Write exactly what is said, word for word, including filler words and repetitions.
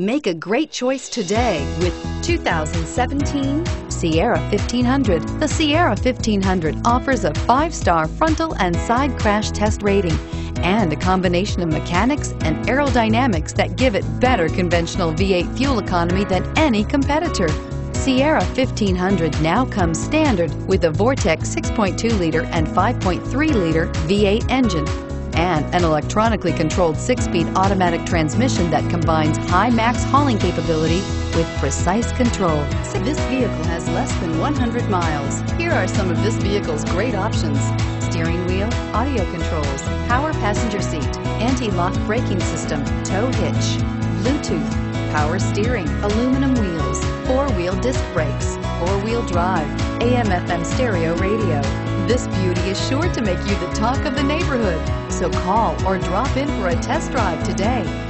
Make a great choice today with two thousand seventeen Sierra fifteen hundred. The Sierra fifteen hundred offers a five-star frontal and side crash test rating and a combination of mechanics and aerodynamics that give it better conventional V eight fuel economy than any competitor. Sierra fifteen hundred now comes standard with a Vortec six point two liter and five point three liter V eight engine and an electronically controlled six-speed automatic transmission that combines high max hauling capability with precise control. This vehicle has less than one hundred miles. Here are some of this vehicle's great options: steering wheel audio controls, power passenger seat, anti-lock braking system, tow hitch, Bluetooth, power steering, aluminum wheels, four-wheel disc brakes, four-wheel drive, A M F M stereo radio. This beauty is sure to make you the talk of the neighborhood, so call or drop in for a test drive today.